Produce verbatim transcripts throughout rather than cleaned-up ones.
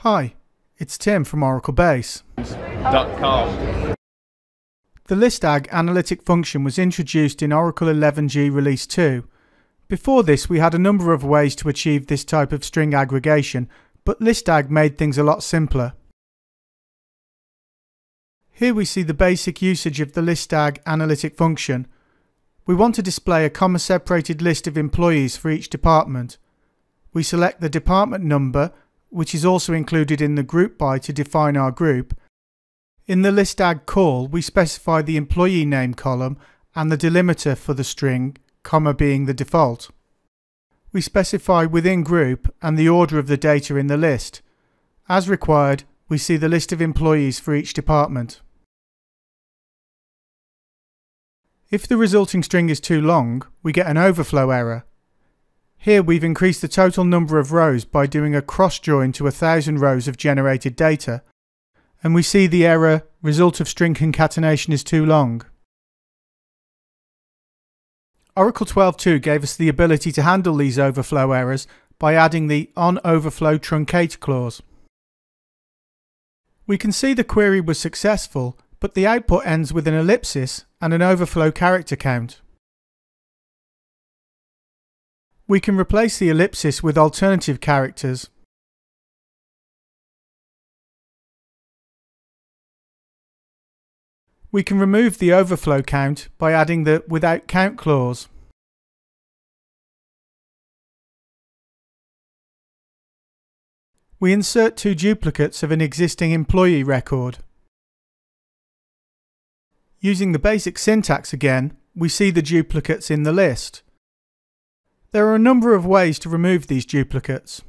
Hi, it's Tim from Oracle Base. .com. The LISTAGG analytic function was introduced in Oracle eleven g Release two. Before this, we had a number of ways to achieve this type of string aggregation, but LISTAGG made things a lot simpler. Here we see the basic usage of the LISTAGG analytic function. We want to display a comma-separated list of employees for each department. We select the department number, which is also included in the group by to define our group. In the LISTAGG call, we specify the employee name column and the delimiter for the string, comma being the default. We specify within group and the order of the data in the list. As required, we see the list of employees for each department. If the resulting string is too long, we get an overflow error. Here we've increased the total number of rows by doing a cross join to a thousand rows of generated data, and we see the error result of string concatenation is too long. Oracle twelve point two gave us the ability to handle these overflow errors by adding the onOverflow truncate clause. We can see the query was successful, but the output ends with an ellipsis and an overflow character count. We can replace the ellipsis with alternative characters. We can remove the overflow count by adding the without count clause. We insert two duplicates of an existing employee record. Using the basic syntax again, we see the duplicates in the list. There are a number of ways to remove these duplicates.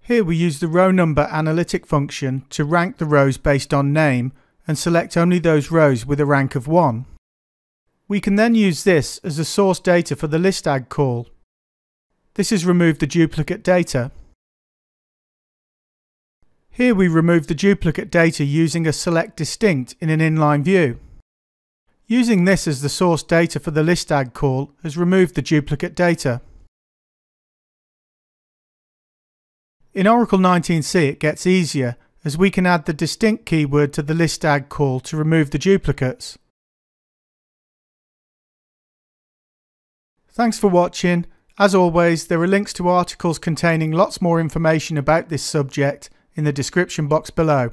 Here we use the row number analytic function to rank the rows based on name and select only those rows with a rank of one. We can then use this as the source data for the LISTAGG call. This has removed the duplicate data. Here we remove the duplicate data using a select distinct in an inline view. Using this as the source data for the LISTAGG call has removed the duplicate data. In Oracle nineteen c it gets easier, as we can add the distinct keyword to the LISTAGG call to remove the duplicates. Thanks for watching. As always, there are links to articles containing lots more information about this subject in the description box below.